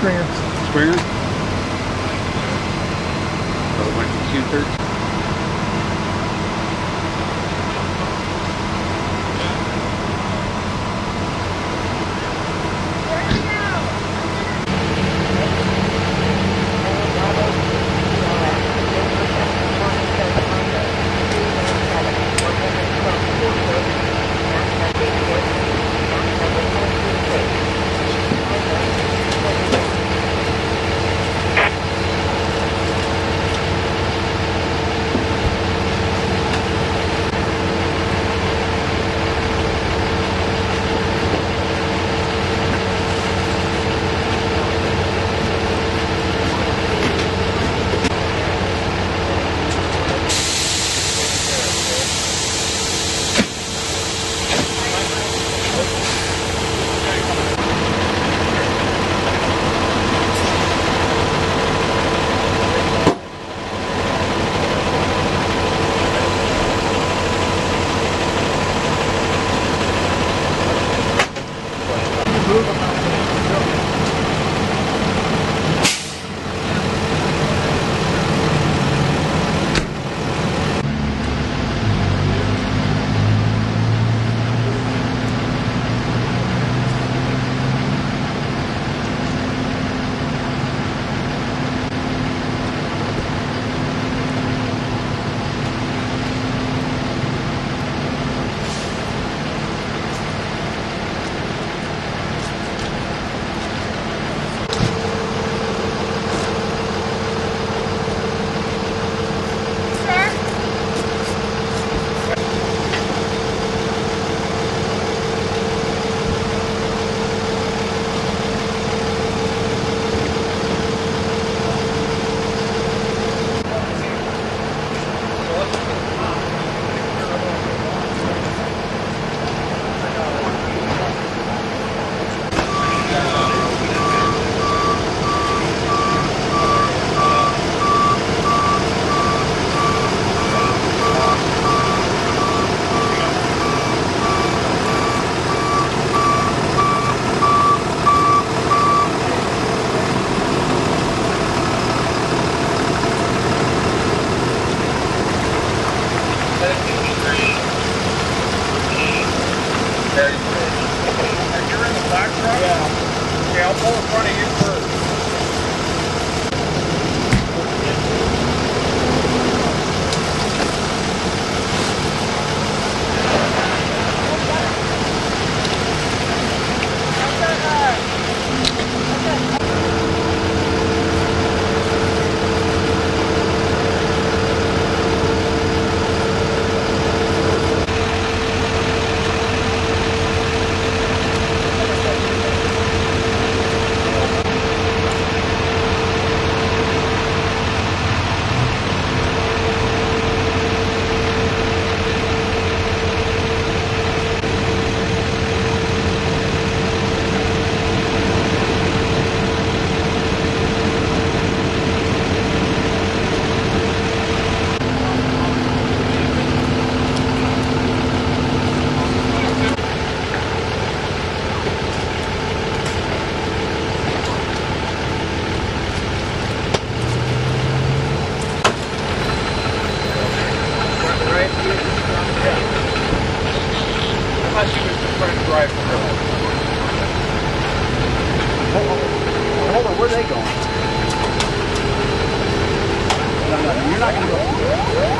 Springer. Springer? That might be 213. Where are they going? No, you're not going to go.